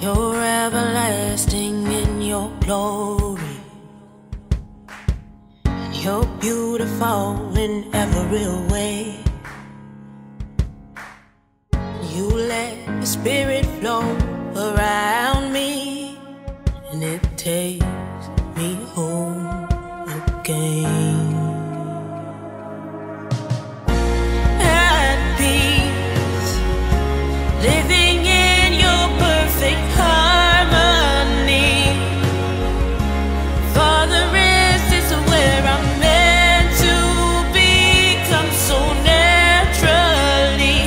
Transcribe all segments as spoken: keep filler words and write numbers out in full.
You're everlasting in your glory. You're beautiful in every way. You let your spirit flow around me, and it takes me home again. At peace, living in your perfect harmony. Father, is this where I'm meant to be? Come so naturally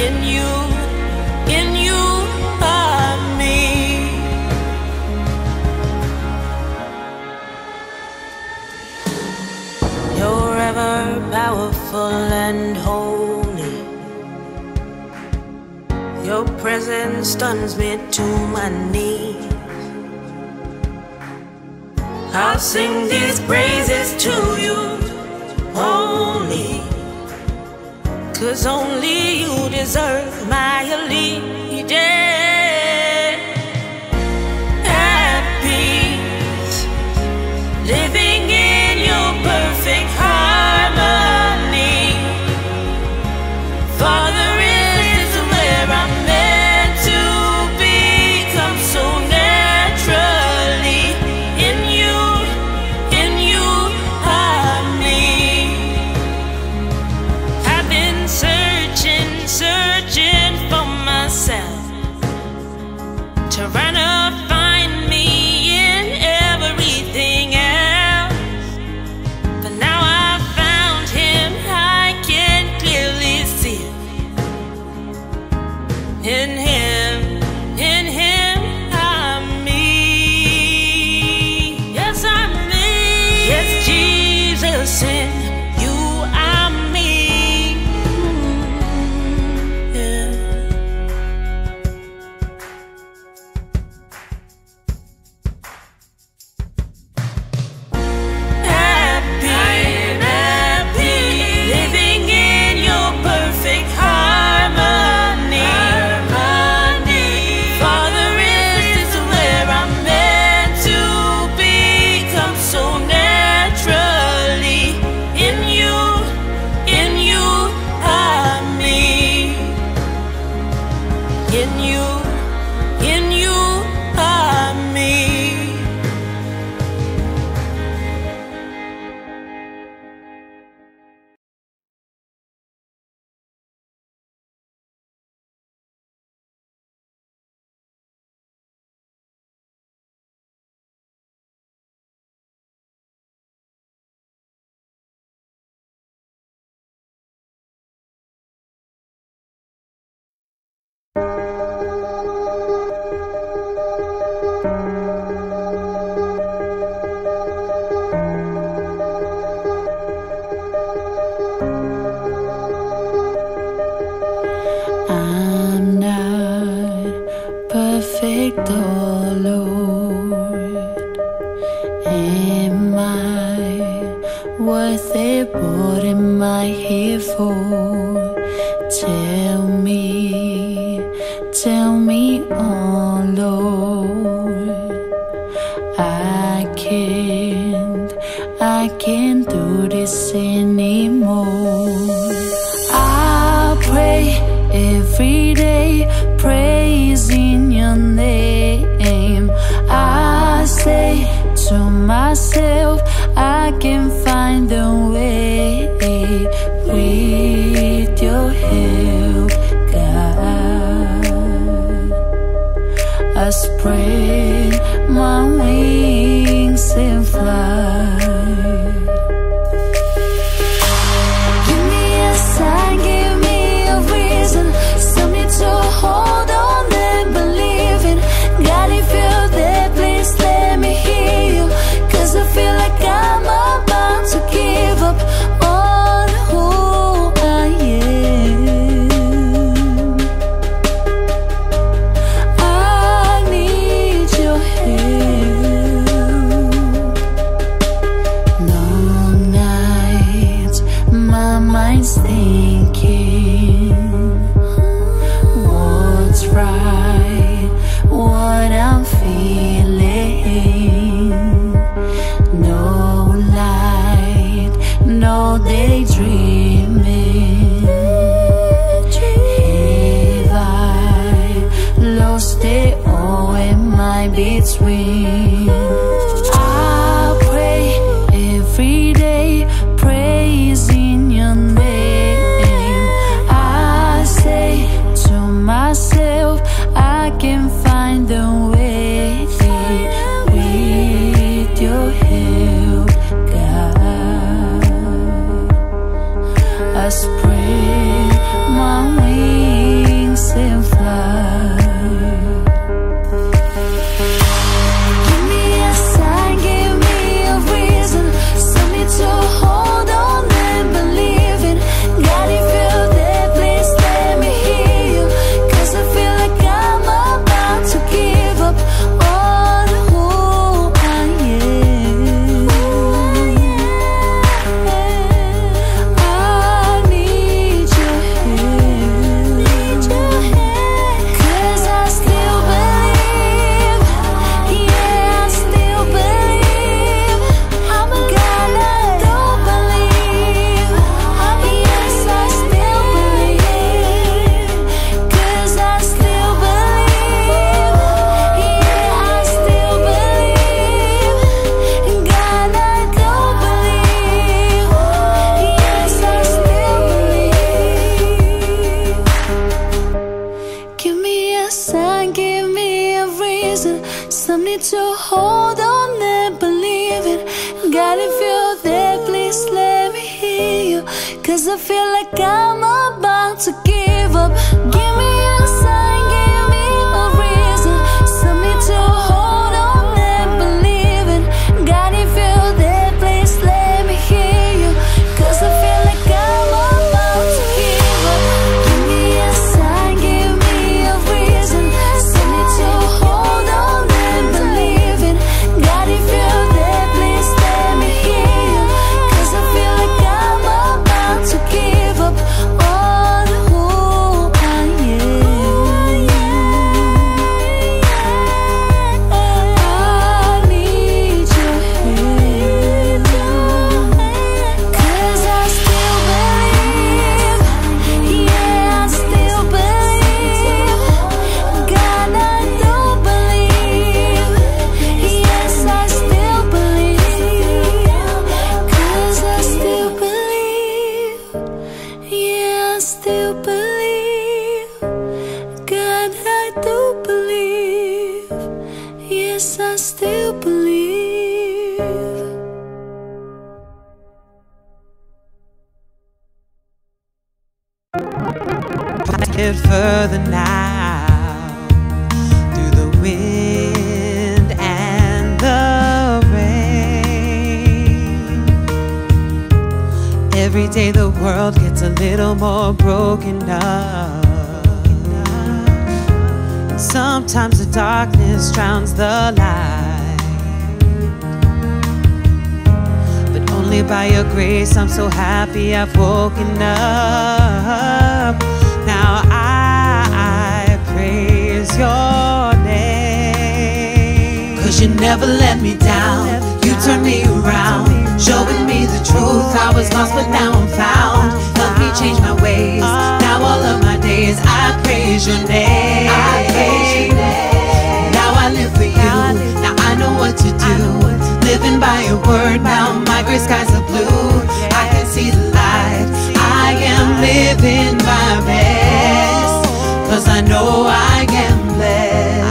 in you, in you are me. You're ever powerful and holy. Your presence stuns me to my knees. I'll sing these praises to you only, 'cause only you deserve my allegiance. At peace, living in your perfect harmony. Father, is this where I'm meant to be? Come so naturally in you, in you are me. I've been searching, searching for myself, trying to find me in everything else. But now I found him, I can clearly see it. In him, in him, I'm me. Yes, I'm me. Yes, Jesus, in you I'm me. Mm, yeah. Happy, happy, living in your perfect harmony. Father, is this where I'm meant to be? Come so naturally in you, in you are me. In you, in you are me. I'm not perfect, oh Lord. Am I worth it? What am I here for? Tell me, tell me, oh Lord. I can't, I can't do this anymore. I pray every day, praising your name. I say to myself, I can find a way. With your help, God, I spread my wings and fly. Give me a sign, give me a reason, something to hold on and believe in. God, if you're there, please let me hear you, 'cause I feel like I'm about to give up on who I am. I need your help. No lost it all in my between. I pray every day, praising your name. I say to myself, I can find a way. With your help, God, I spread my wings and fly. I feel like I'm about to give up. Give me a sign, give me a reason, something to hold on and believe in. God, if you're there, please let me hear you, 'cause I feel like I'm about to give up. Give me a sign, give me a reason, something to hold on and believe in. God, if you're there, please let me hear you, 'cause I feel like I'm about to give up all the who I am. I need your help, 'cause I still believe. Yeah, I still believe. God, I do believe. Yes, I still believe, 'cause I still believe. Yeah, I still believe. God, I do believe. Yes, I still believe. I get further now through the wind and the rain. Every day the world gets a little more broken up. Sometimes the darkness drowns the light, but only by your grace I'm so happy I've woken up. Now I, I praise your name, 'cause you never let me down, you turned me around, showing me the truth. I was lost but now I'm found. Help me change my ways, now all of my days I praise your name. I praise your name. Now I live for you, now I know what to do. Living by your word, now my gray skies are blue. I can see the light, I am living my best, 'cause I know I am blessed.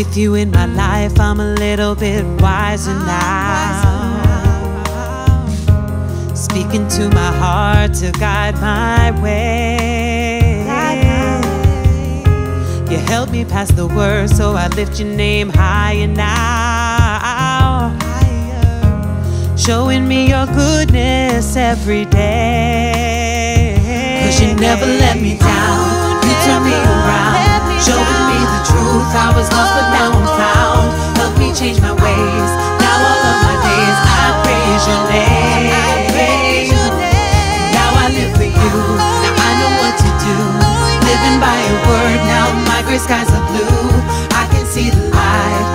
With you in my life, I'm a little bit wiser now. Speaking to my heart to guide my way. You help me pass the word, so I lift your name higher now. Showing me your goodness every day. 'Cause you never let me down, you turn me around, showing me the truth. I was lost but now I'm found. Help me change my ways, now all of my days I praise your name. I praise your name. Now I live for you, now I know what to do. Living by your word, now my gray skies are blue. I can see the light,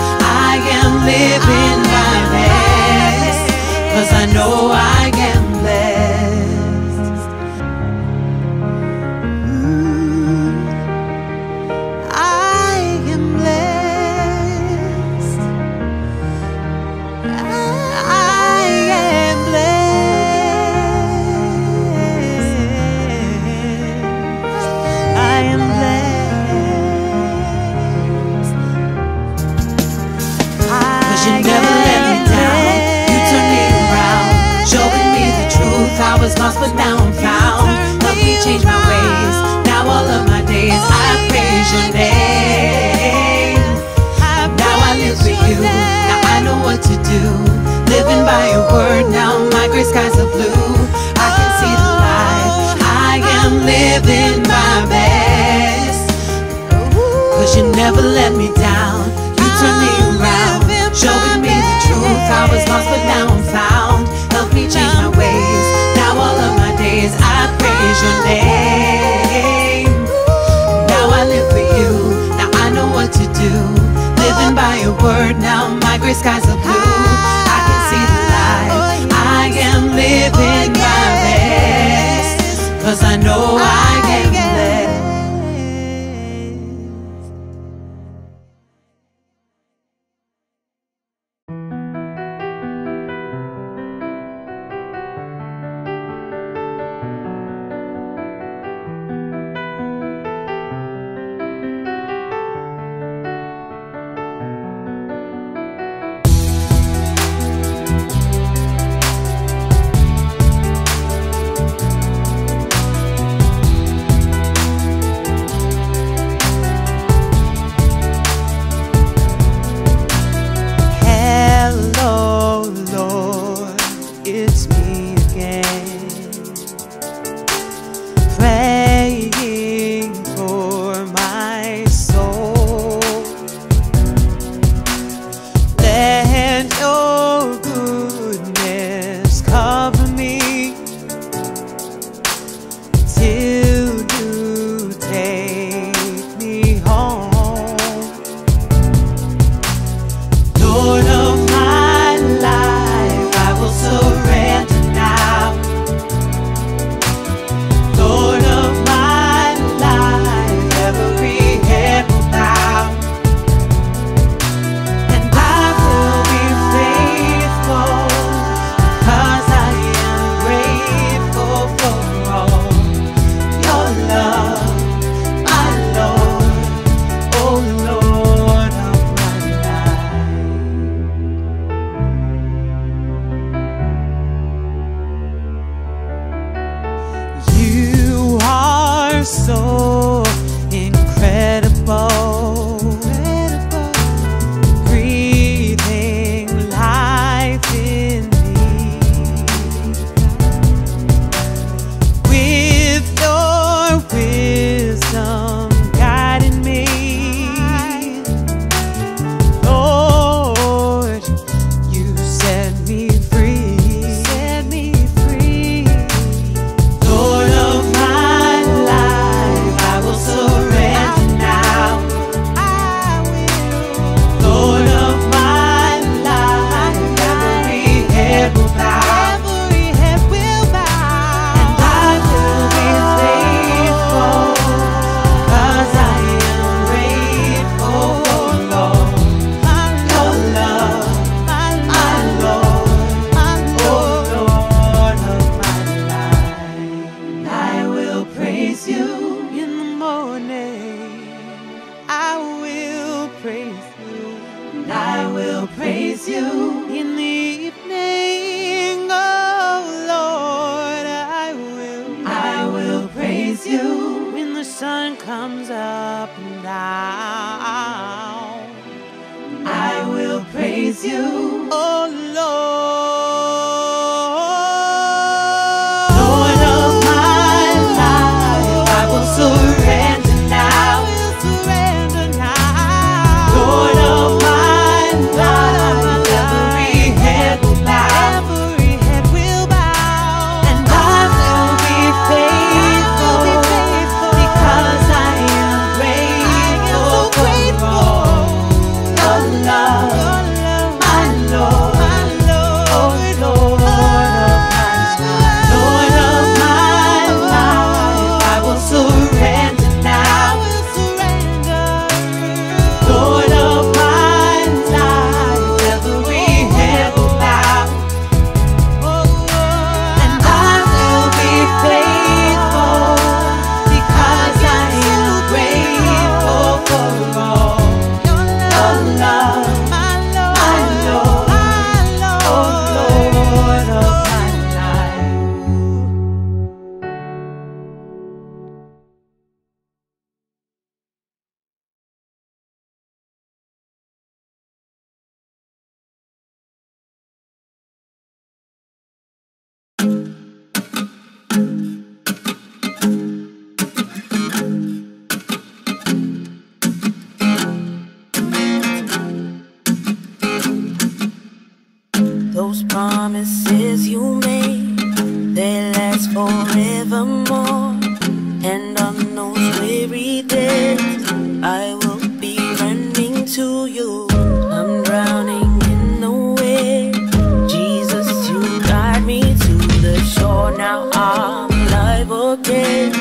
I am living my best, 'cause I know I am blessed. You never let me down. You turned me around, showing me the truth. I was lost, but now I'm found. Help me change my ways. Now all of my days I praise your name. Now I live for you. Now I know what to do. Living by your word. Now my gray skies are blue. I can see the light. I am living my best, 'cause I know I am blessed. I promises you made, they last forevermore. And on those weary days, I will be running to you. I'm drowning in the wave, Jesus, you guide me to the shore. Now I'm alive again.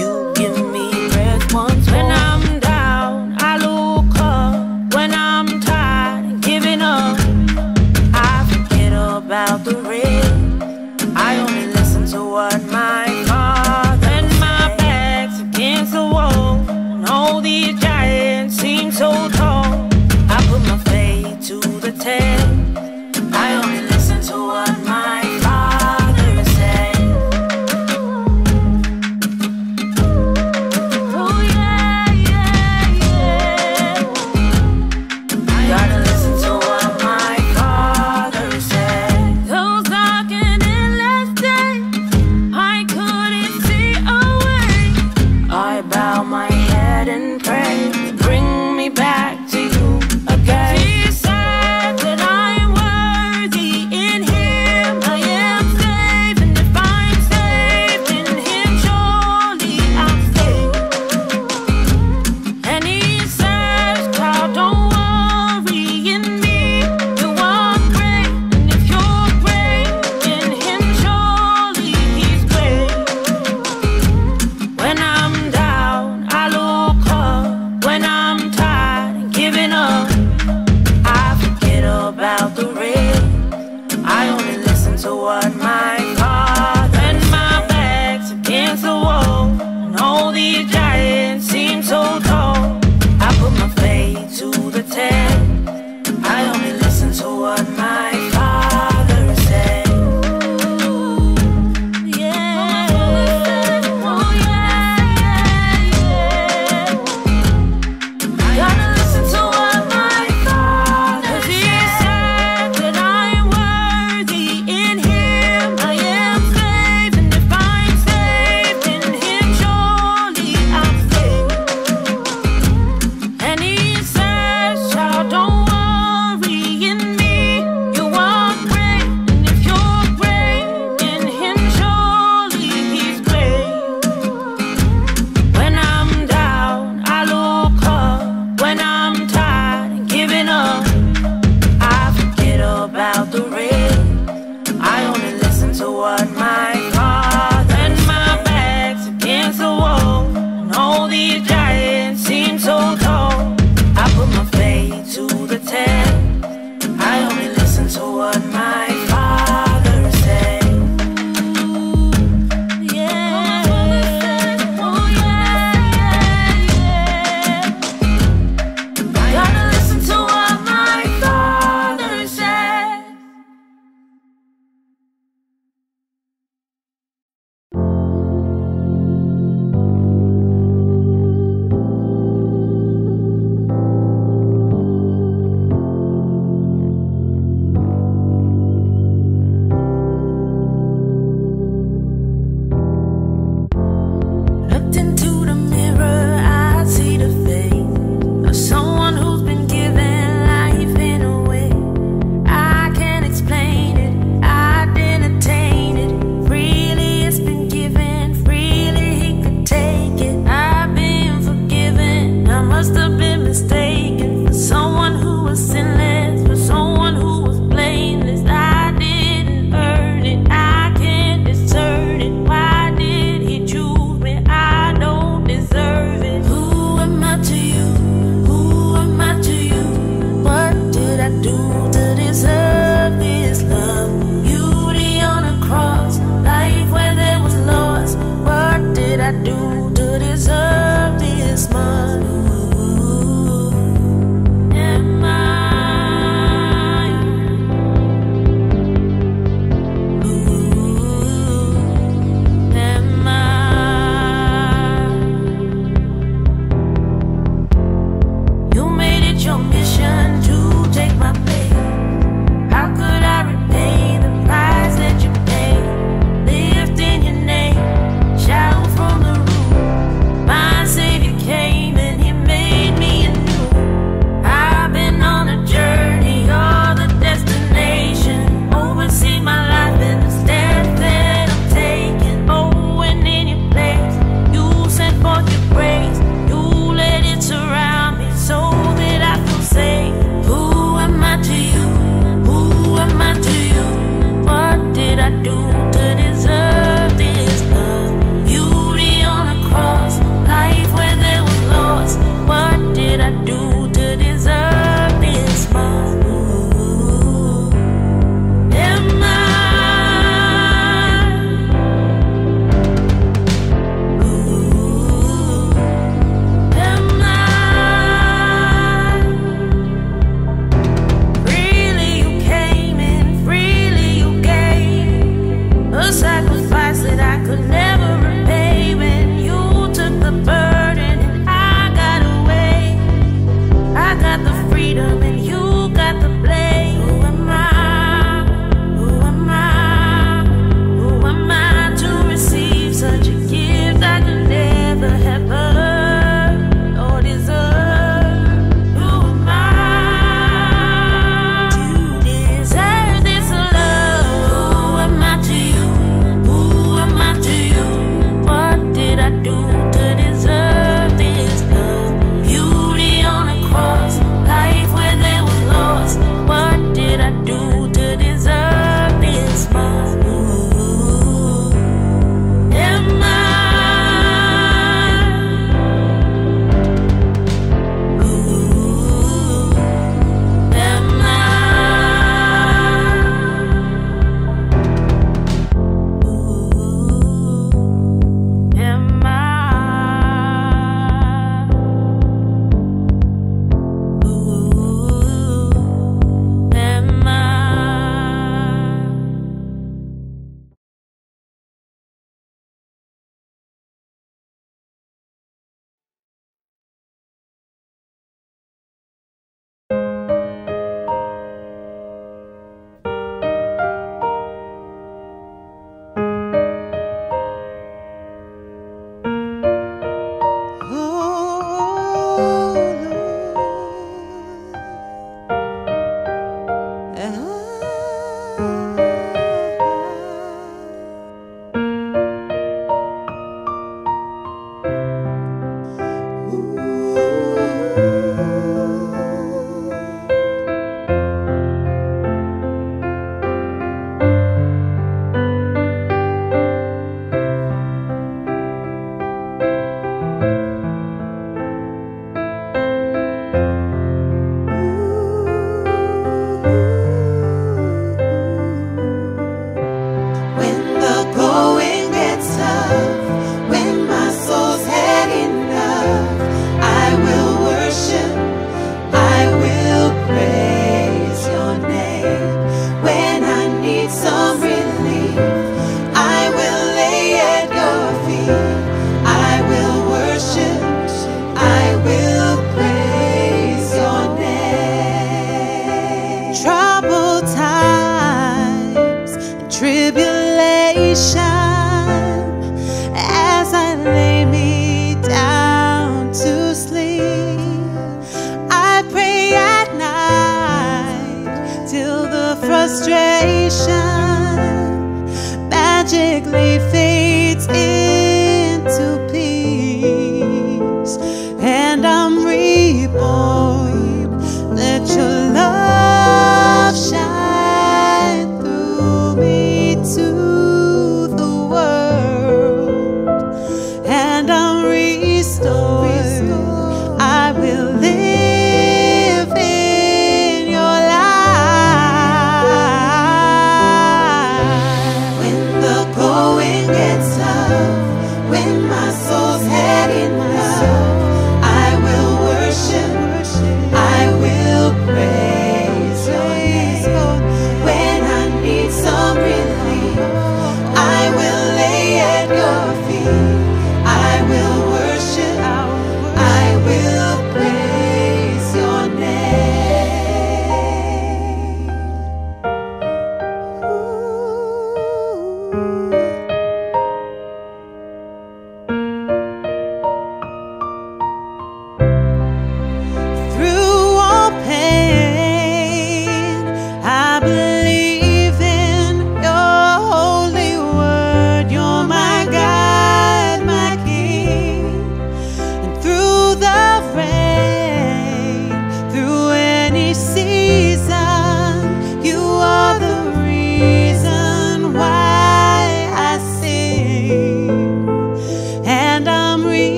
You give me breath once more. When I'm down, I look up. When I'm tired, giving up, I forget about the rest. I only listen to what my father and my back's against the wall, and all these giants seem so tall. I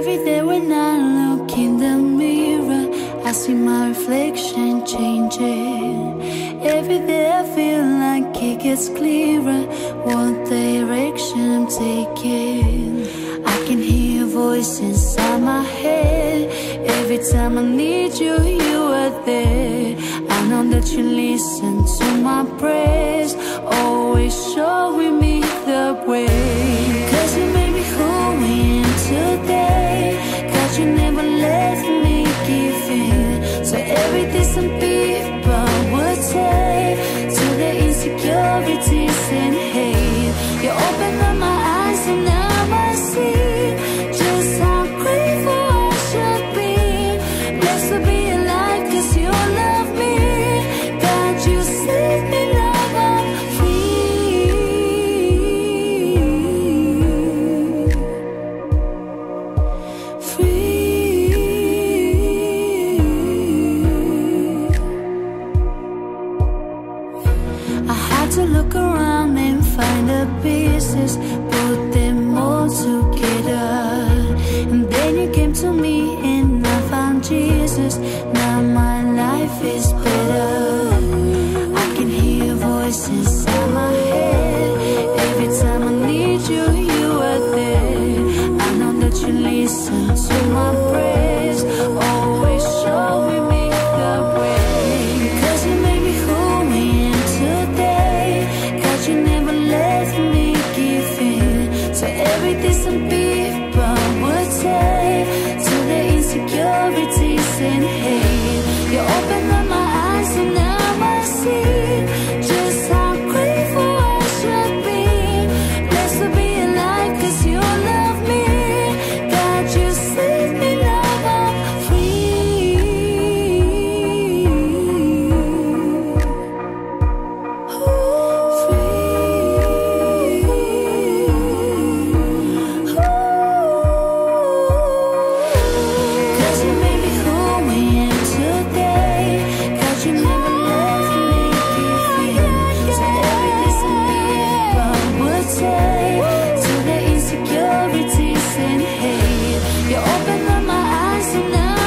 Every day when I look in the mirror, I see my reflection changing. Every day I feel like it gets clearer, what direction I'm taking. I can hear a voice inside my head. Every time I need you, you are there. I know that you listen to my prayers, always showing me the way. Cause you made me who I am today. Cause you never let me give in. So everything some people would say, to the insecurities and hate, you open up my eyes and now I see just how grateful I should be. Blessed to be alive cause you love me. God, you set me love up free. Free. I had to look around and find the pieces, put them all together. And then you came to me and I found Jesus. Now my life is better. I can hear voices inside my head. Every time I need you, you are there. I know that you listen to my prayers, always showing me the way. Cause you made me who I am today. Cause you never let me give in. So everything some people would say, to the insecurities and hate, you open up my eyes and now I see just how grateful I should be. Blessed to be alive cause you love me. God, you set me love up free. Free. Cause you made me who I am today. Cause you never let me give in. So everything some people would say, to the insecurities and hate, you open up my eyes and now I see just how grateful I should be. Blessed to be alive cause you love me. God, you set me love up free. Free. Free. Place you listen as I pray. I am loved in the embrace. I'm no longer afraid. With you, God, I am safe. Every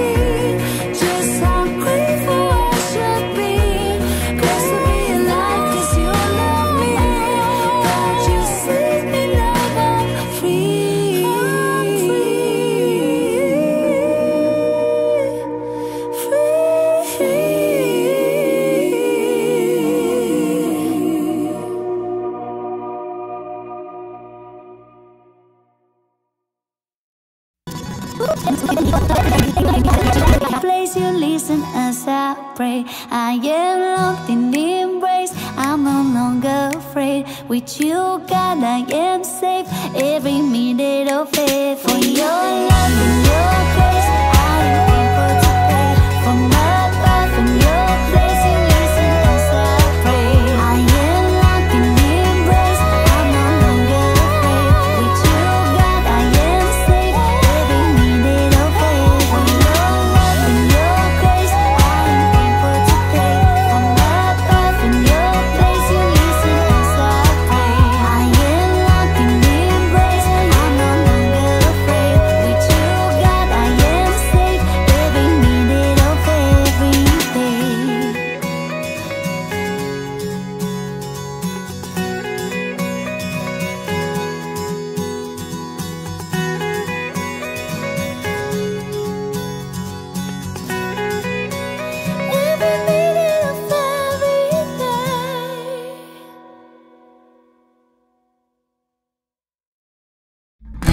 minute of it, for your love and your grace, I am able to pay. For my path and your place, you listen as I pray. I am loved in the embrace. I'm no longer afraid. With you, God, I am safe. Every minute of it, for your love and your grace, I am able to pay. For my path and your place, you listen as I pray. I am loved in the embrace. I'm no longer afraid. With you, God, I am safe. Every minute of every day. Every minute of every day.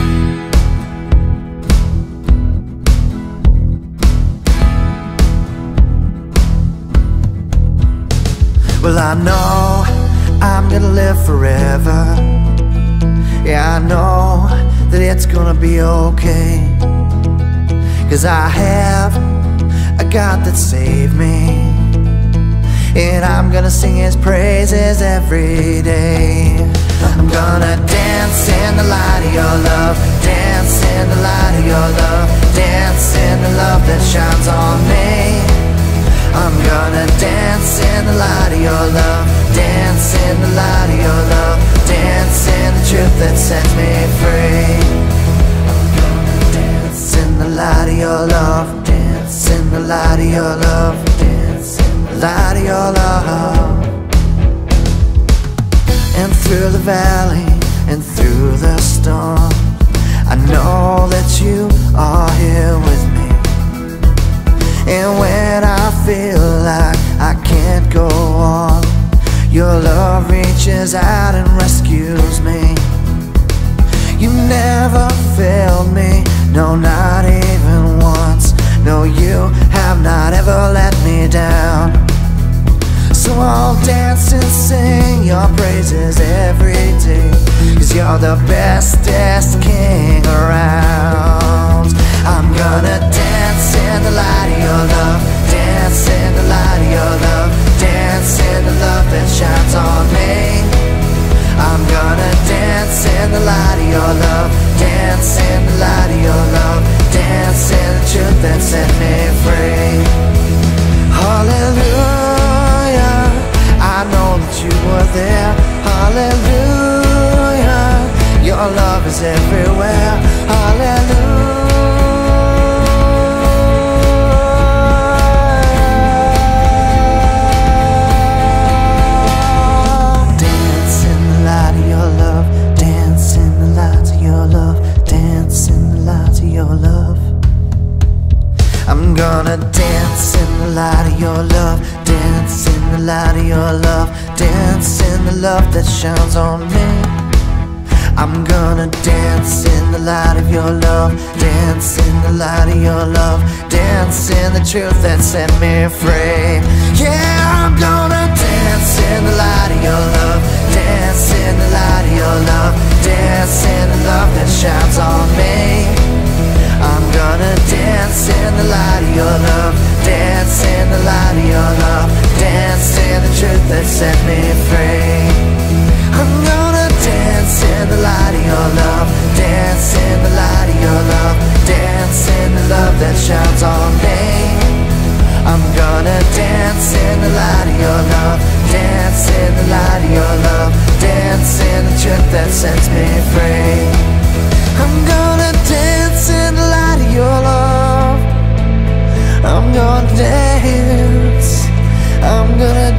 Well, I know I'm gonna live forever. Yeah, I know that it's gonna be okay. Cause I have a God that saved me, and I'm gonna sing His praises every day. I'm gonna dance in the light of your love, dance in the light of your love, dance in the love that shines on me. I'm gonna dance in the light of your love, dance in the light of your love, dance in the truth that sets me free. I'm gonna dance. of your love, dance in the light of your love, dance in the light of your love. And through the valley and through the storm, I know that you are here with me. And when I feel like I can't go on, your love reaches out and rescues me. You never failed me, no, not even once. No, you have not ever let me down. So I'll dance and sing your praises every day, 'cause you're the bestest king around. I'm gonna dance in the light of your love, dance in the light of your love, dance in the love that shines on me. I'm gonna dance in the light of your love, dance in the light of your love, dance in the truth that set me free. Hallelujah, I know that you were there. Hallelujah, your love is everywhere. Hallelujah. I'm gonna dance in the light of your love, dance in the light of your love, dance in the love that shines on me. I'm gonna dance in the light of your love, dance in the light of your love, dance in the truth that set me free. Yeah, I'm gonna dance in the light of your love, dance in the light of your love, dance in the love that shines on me. I'm gonna dance in the light of your love, dance in the light of your love, dance in the truth that set me free. I'm gonna dance in the light of your love, dance in the light of your love, dance in the love that shines on me. I'm gonna dance in the light of your love, dance in the light of your love, dance in the truth that sets me free. I'm gonna dance in the light of your love. I'm gonna dance. I'm gonna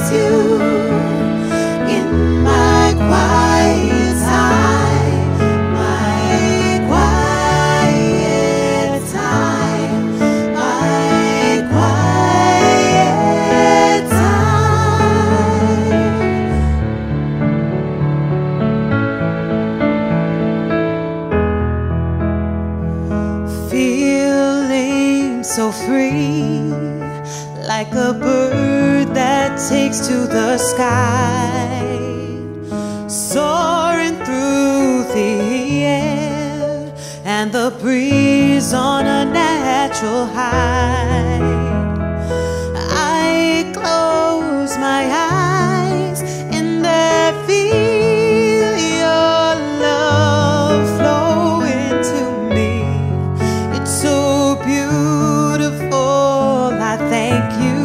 praise you in my quiet time, my quiet time, my quiet time. Feeling so free, like a bird that takes to the sky, soaring through the air and the breeze on a natural high. I close my eyes and I feel your love flow into me. It's so beautiful, I thank you.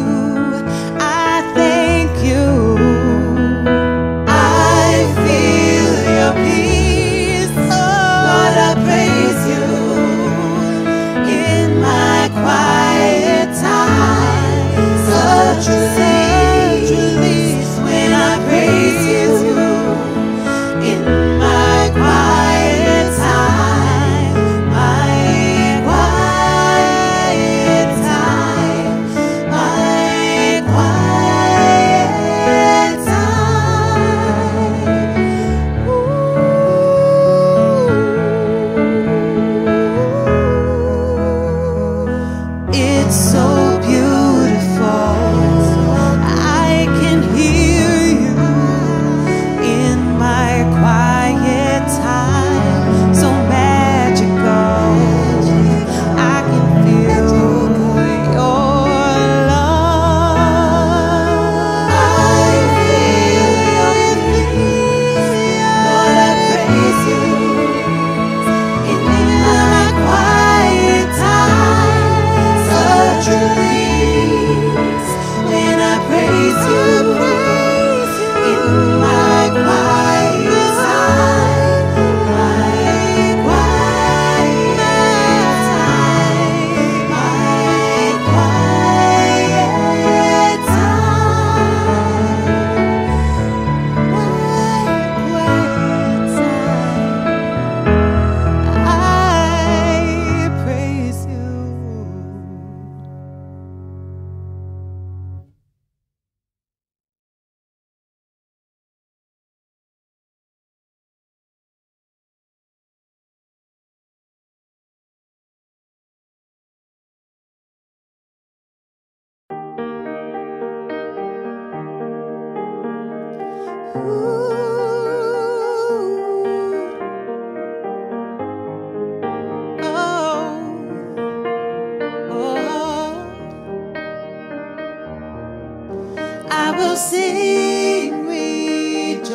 I will sing, rejoice.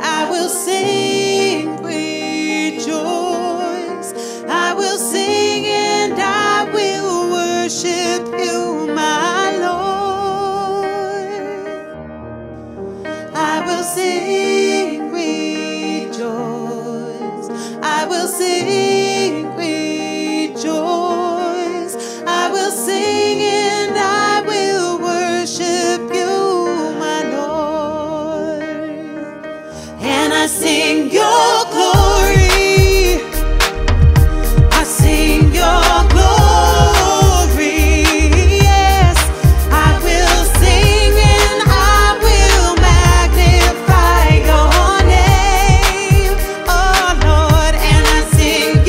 I will sing, rejoice. I will sing and I will worship you, my Lord. I will sing, rejoice. I will sing, rejoice. I will sing and I I sing your glory, I sing your glory, yes, I will sing and I will magnify your name, oh Lord, and I sing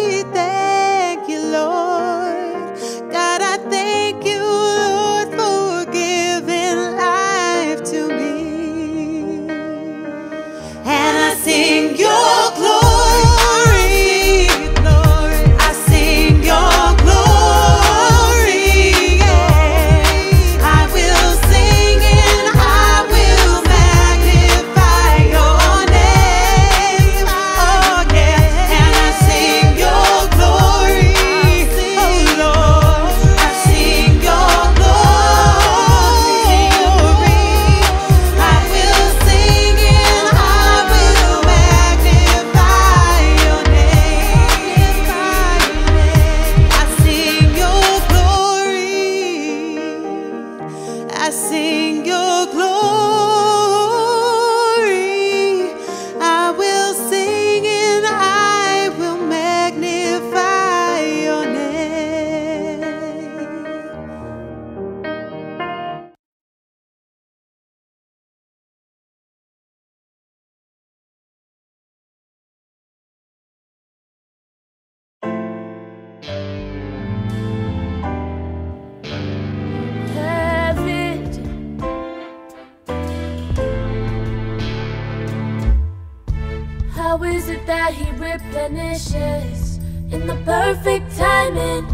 we thank you, Lord. God, I thank you, Lord, for giving life to me. And I sing your glory. I sing your glory. I will sing and I will magnify your name. How is it that he replenishes in the perfect timing?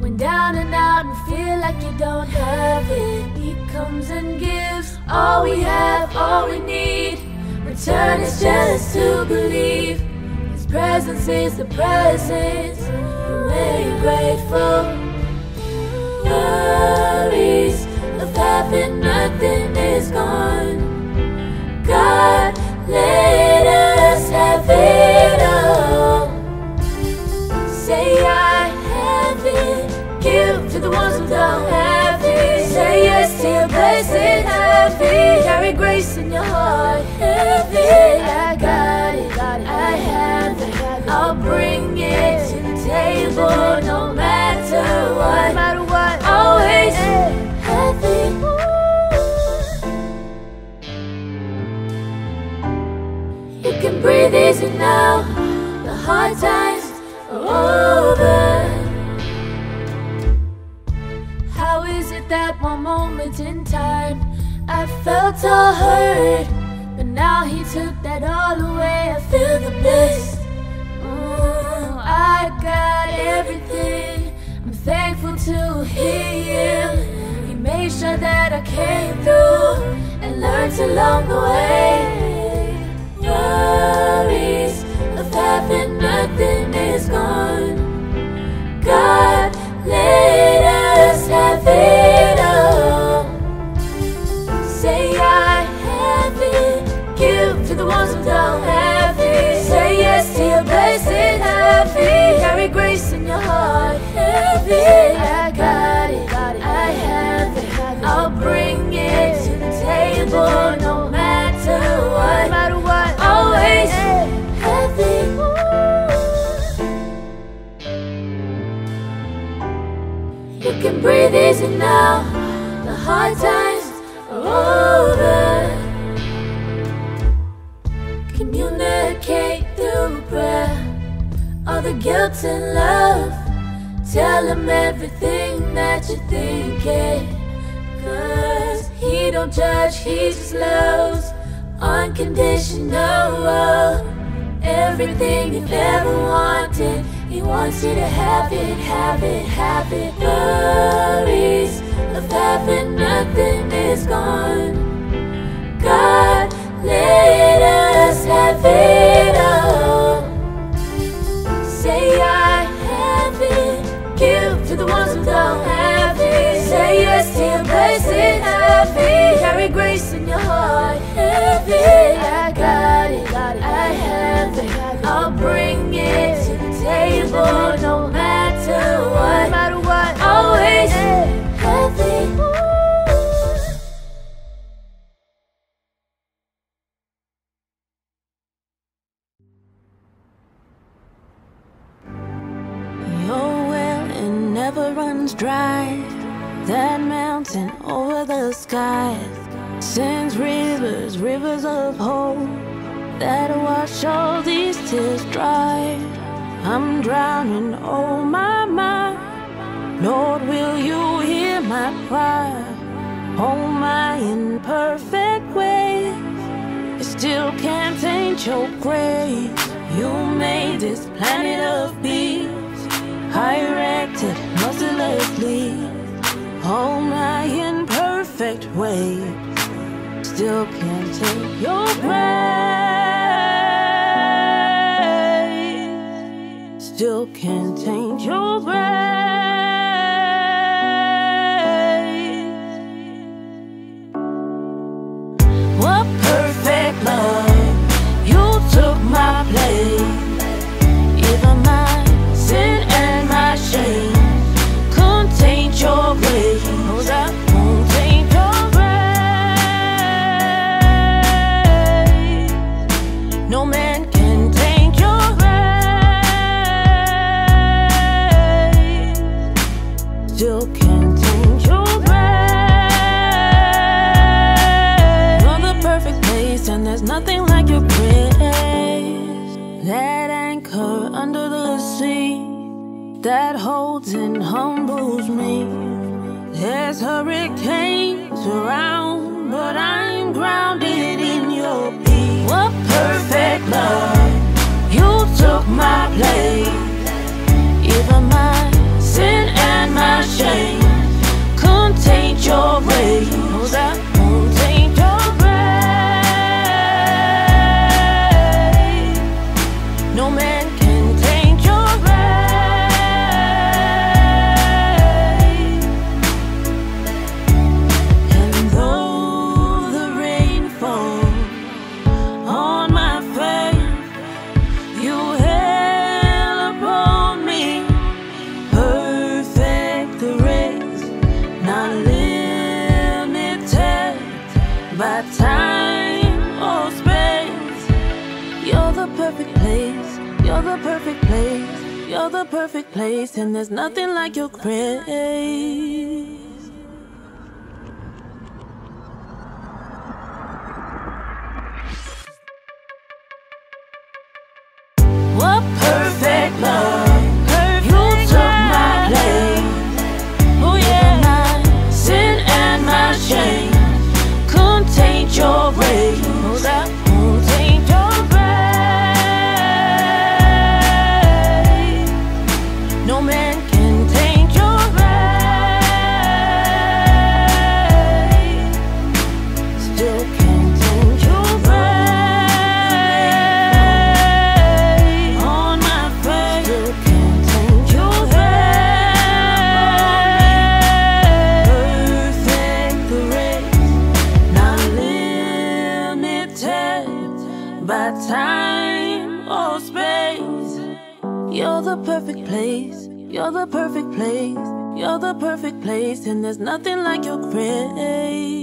When down and out and feel like you don't have it, he comes and gives all we have, all we need. Return is just to believe. His presence is the presence. Remain grateful. Worries of having nothing is gone. God, let us have it all. Say I have it. Give to the ones who don't have it. Say yes to your blessing. Have it. Carry grace in your heart. Have it. I got it. I have it. I'll bring it to the table, no matter what. No matter what. Always have it. You can breathe easy now, the hard times are over. How is it that one moment in time I felt all hurt, but now he took that all away? I feel the bliss. Ooh, I got everything. I'm thankful to him. He made sure that I came through and learned along the way. Worries of having nothing is gone. God, let us have it all. Say I have it. Give to the ones who don't have it. Say yes to your blessing. Have it. Carry grace in your heart. Have it. I got it. I have it. I'll bring it to the table, no matter what. No matter what. Always have it. You can breathe easy now, the hard times are over. Communicate through prayer all the guilt and love. Tell him everything that you're thinking, 'cause he don't judge, he just loves. Unconditional, everything you've ever wanted, he wants you to have it, have it, have it. Worries of having nothing is gone. God, let us have it all. Say I have it. Give to the ones who don't have it. Say yes to your blessing. Have it. Carry grace in your heart. Have it. I got it. I have it. I'll bring it to the table, no matter what. No matter what. Always have it. Your well, it never runs dry. That mountain over the sky sends rivers, rivers of hope that wash all these tears dry. I'm drowning, oh my mind. Lord, will you hear my cry? Oh, my imperfect ways, I still can't taint your grace. You made this planet of beasts, I erected mercilessly. Oh, my imperfect ways, still can't take your grace. Still can't taint your grace. What perfect love, you took my place. Even my sin and my shame couldn't taint your grace. Still can't change your grace. You're the perfect place, and there's nothing like your grace. That anchor under the sea that holds and humbles me. There's hurricanes around, but I'm grounded in your peace. What perfect love, you took my place. Even my sin and my shame couldn't taint your grace. No, that won't taint your grace. No man can taint your grace. And though the rain falls on my face, you held upon me. By time or space, you're the perfect place, you're the perfect place, you're the perfect place, and there's nothing like your grace. What perfect love. Your grace, no, that won't taint your grace. No man can taint your grace. Still can't taint your grace. On my face, still can't taint your grace. Perfect grace, not living by time or space. You're the perfect place, you're the perfect place, you're the perfect place, and there's nothing like your grace.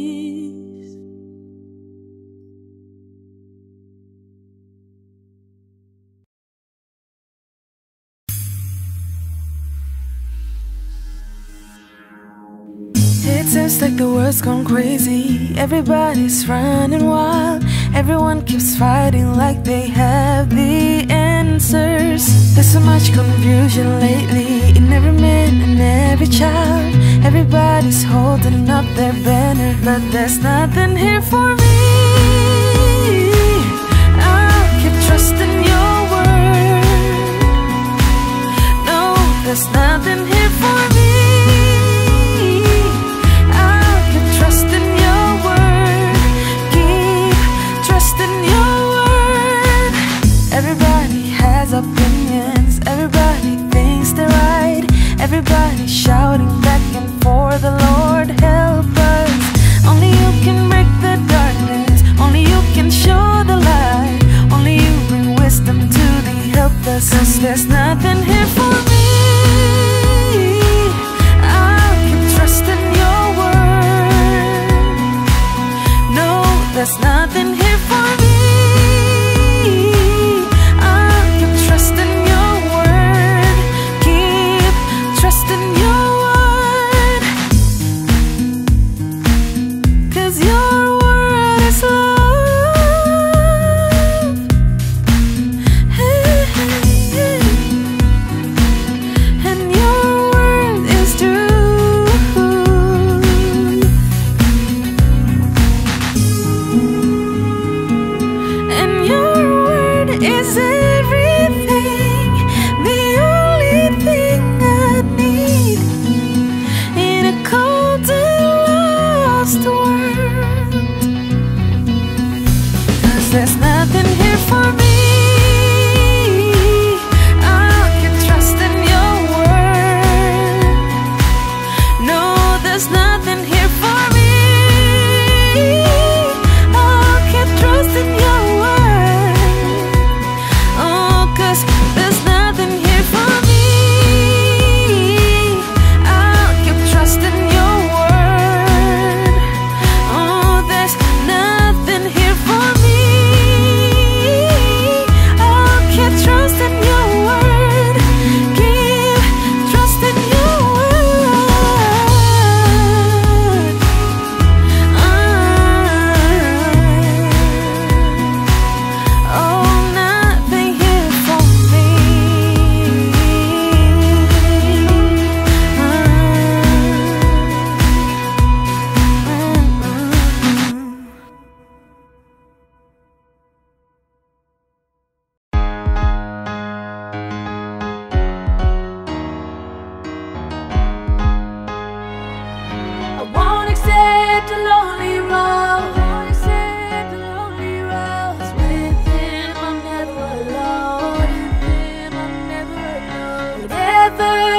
It seems like the world's gone crazy. Everybody's running wild. Everyone keeps fighting like they have the answers. There's so much confusion lately in every man and every child. Everybody's holding up their banner, but there's nothing here for me. I'll keep trusting your word. No, there's nothing here for me. I'll keep trusting your word. Keep trusting your word. Everybody has opinions. Everybody thinks they're right. Everybody shouting back and forth, the Lord help us. Only you can break the darkness. Only you can show the light. Only you bring wisdom to the helpless. Cause there's nothing here for me.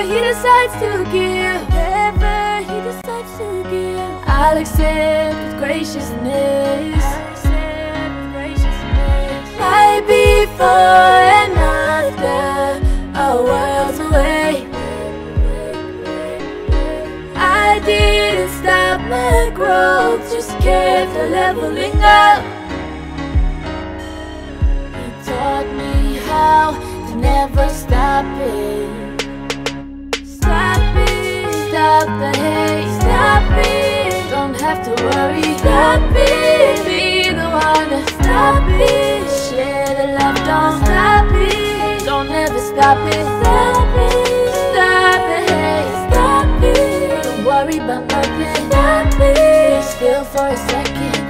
he decides to give, whatever he decides to give, I'll accept with graciousness. I'll be for another, a world away. I didn't stop my growth, just kept leveling up. He taught me how to never stop it. Stop it, stop the hate, stop it. Don't have to worry, stop it. Be the one, stop it. Share the love, don't stop it. Don't ever stop it, stop it. Stop the hate, stop it. Don't worry about nothing, stop it. Be still for a second.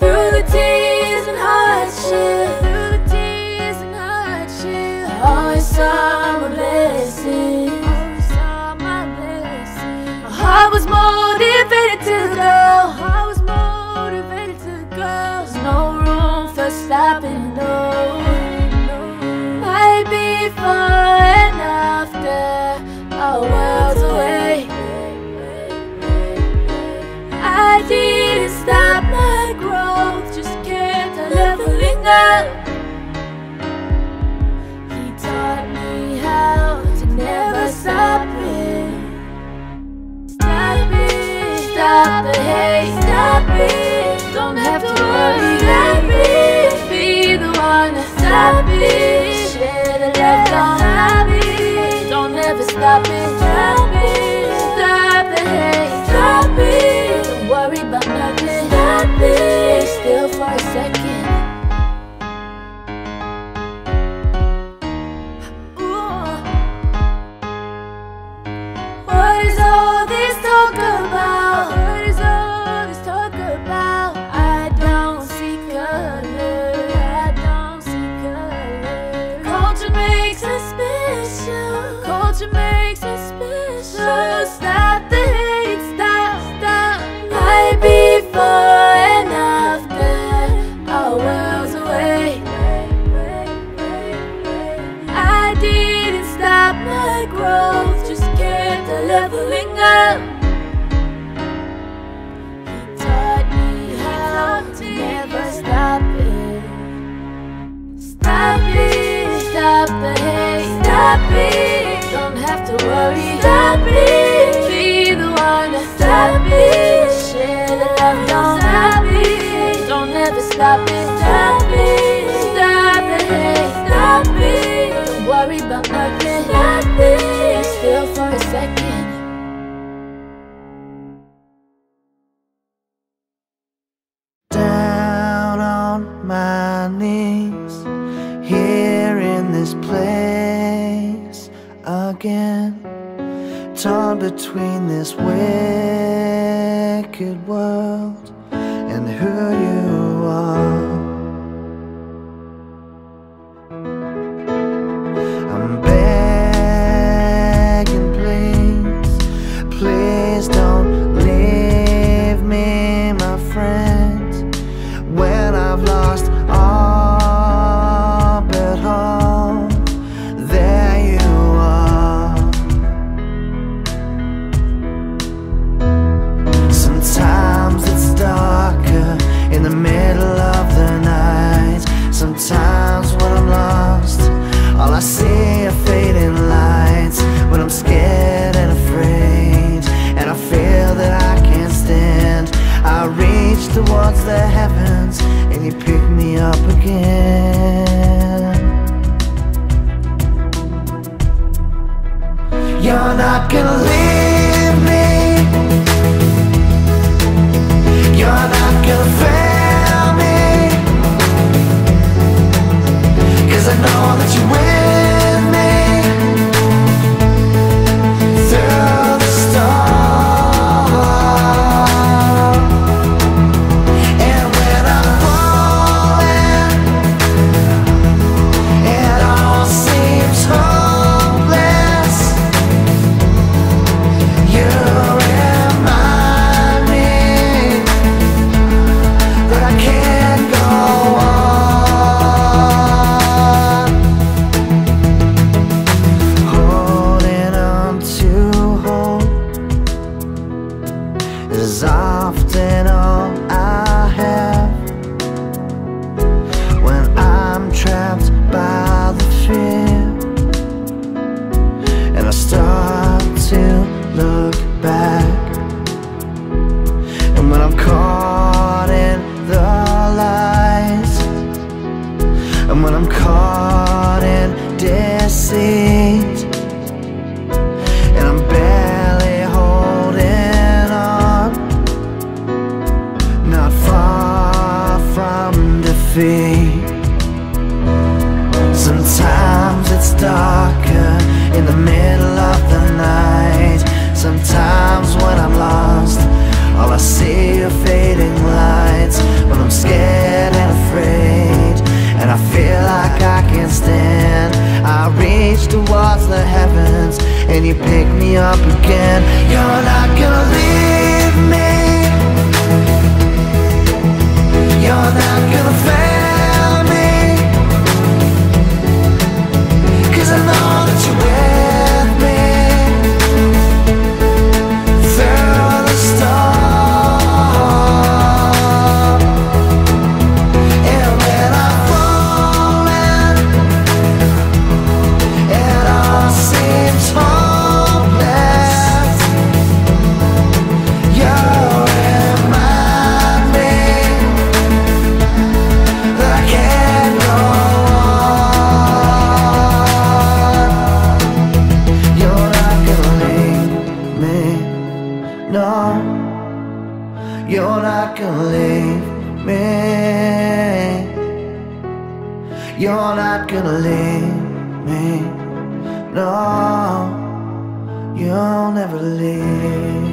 Through the tears and hardship, through the tears and hardship, I always saw my blessing. Always saw my blessing. My heart was motivated to go. My heart was motivated to go. There's no room for stopping, no. Might be before and after, a world away. I didn't stop my growth, up. He taught me how to never stop it. Stop it, stop the hate, stop it. Don't have to worry, stop it. Be the one, stop it. Share the love, don't stop it. Don't ever stop it, stop it. Stop the hate, stop it. Don't worry about nothing, stop it. Still for a second. Stop it, don't have to worry, stop it. Be the one, stop it. Share the love, don't stop it. Don't ever stop it, stop it. Stop the hate, stop it. Don't worry about nothing, stop it. Still for a second. Down on my knees, here in this place again, torn between this wicked world and who you are. I'm begging, please, please don't leave me, my friend, when I've lost all but home. There you in the middle of the night, sometimes when I'm lost, all I see are fading lights. When I'm scared and afraid, and I feel that I can't stand, I reach towards the heavens, and you pick me up again. You're not gonna leave me. You're not gonna fail me, 'cause I know that you're with me through the storm. And when I'm falling and all seems hopeless, But I'm caught in deceit, and I'm barely holding on, not far from defeat. Sometimes it's darker in the middle of the night. Sometimes when I'm lost, all I see are fading lights. But I'm scared and afraid, and I feel like I can't stand. I reach towards the heavens, and you pick me up again. You're not gonna leave me. You're not gonna fail me, 'cause I know that you're with me through the storm. You'll never leave.